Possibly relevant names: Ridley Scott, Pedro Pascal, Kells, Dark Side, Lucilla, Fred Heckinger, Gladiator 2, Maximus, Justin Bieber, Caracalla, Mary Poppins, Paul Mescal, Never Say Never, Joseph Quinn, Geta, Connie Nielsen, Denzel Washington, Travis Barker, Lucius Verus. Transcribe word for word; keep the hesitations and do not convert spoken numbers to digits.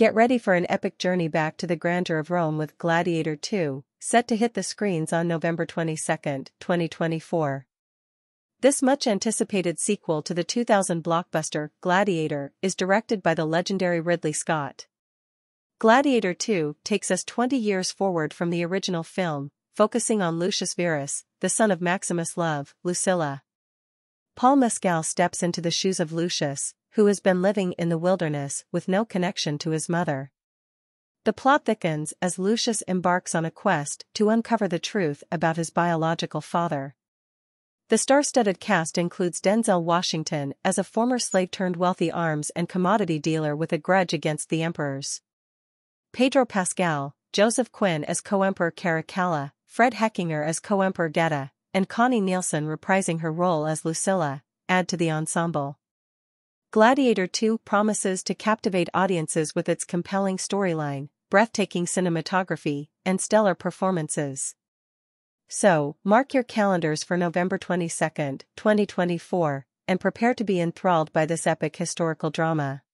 Get ready for an epic journey back to the grandeur of Rome with Gladiator two, set to hit the screens on November twenty-second, twenty twenty-four. This much-anticipated sequel to the two thousand blockbuster Gladiator is directed by the legendary Ridley Scott. Gladiator two takes us twenty years forward from the original film, focusing on Lucius Verus, the son of Maximus' love, Lucilla. Paul Mescal steps into the shoes of Lucius, who has been living in the wilderness with no connection to his mother. The plot thickens as Lucius embarks on a quest to uncover the truth about his biological father. The star-studded cast includes Denzel Washington as a former slave-turned-wealthy arms and commodity dealer with a grudge against the emperors. Pedro Pascal, Joseph Quinn as co-emperor Caracalla, Fred Heckinger as co-emperor Geta, and Connie Nielsen reprising her role as Lucilla, add to the ensemble. Gladiator two promises to captivate audiences with its compelling storyline, breathtaking cinematography, and stellar performances. So, mark your calendars for November twenty-second, twenty twenty-four, and prepare to be enthralled by this epic historical drama.